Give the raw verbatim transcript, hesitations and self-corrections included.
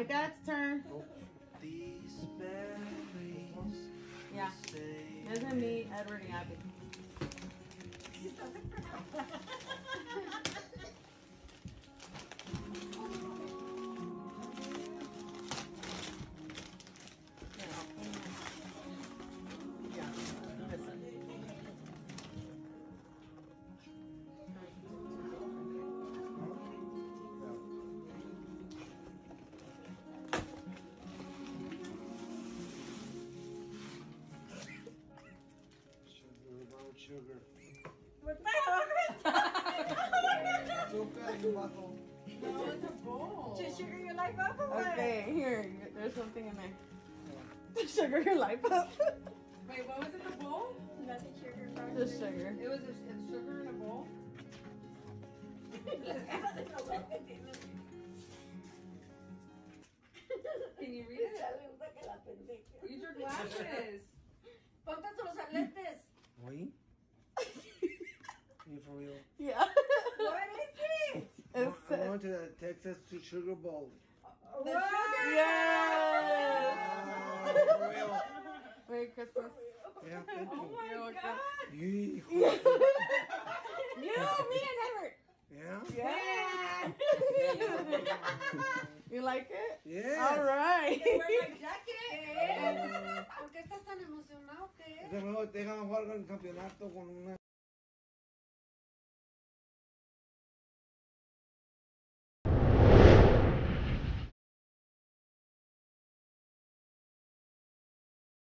My dad's turn. These memories. Yeah. Doesn't mean Edward and Abby. Sugar. What the hell? No, it's a bowl. Just sugar your life up or what? Okay, here. There's something in there. Yeah. Sugar your life up. Wait, what was in the bowl? Nothing sugar. Just sugar. It was a, a sugar in a bowl? Can you read it? Use your glasses. Ponte tus lentes. Oui? You for real? Yeah. What is it? It's I went to the Texas to Sugar Bowl. Oh, the sugar? Yeah. Yeah. For real. Merry Christmas. Yeah, thank you. Oh my You're God. You, me, and Everett. Yeah. Yeah. Yeah. You like it? Yeah. All right. You wear my jacket. ¿Por qué estás tan emocionado? ¿Qué? Dejan jugar con el campeonato con una.